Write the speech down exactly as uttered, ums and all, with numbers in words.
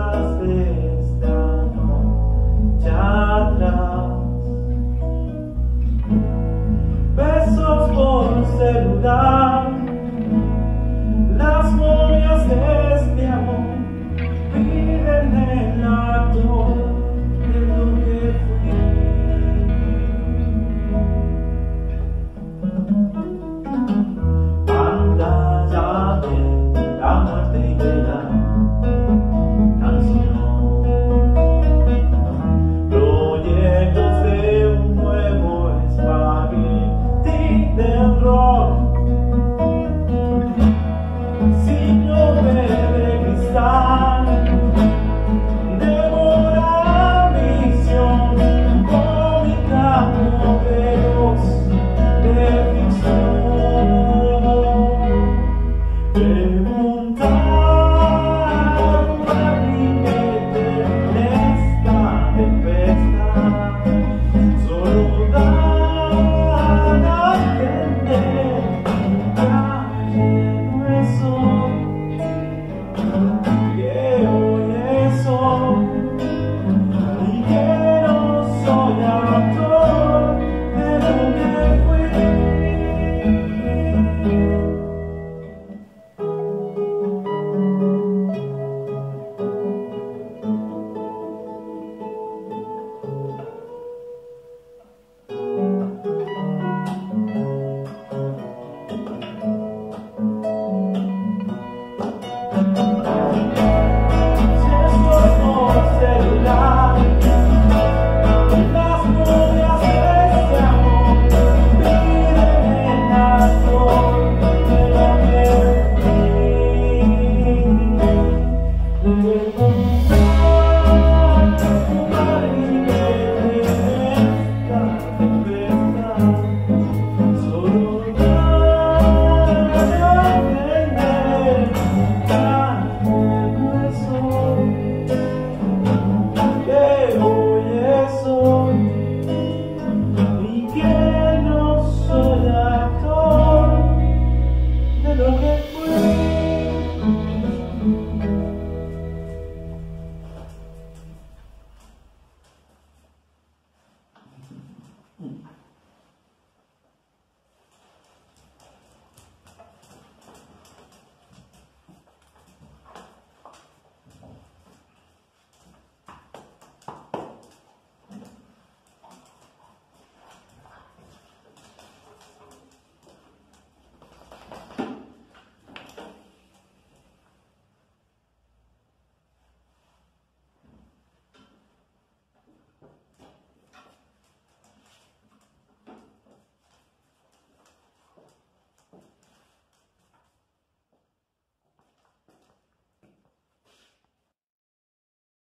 llegaste.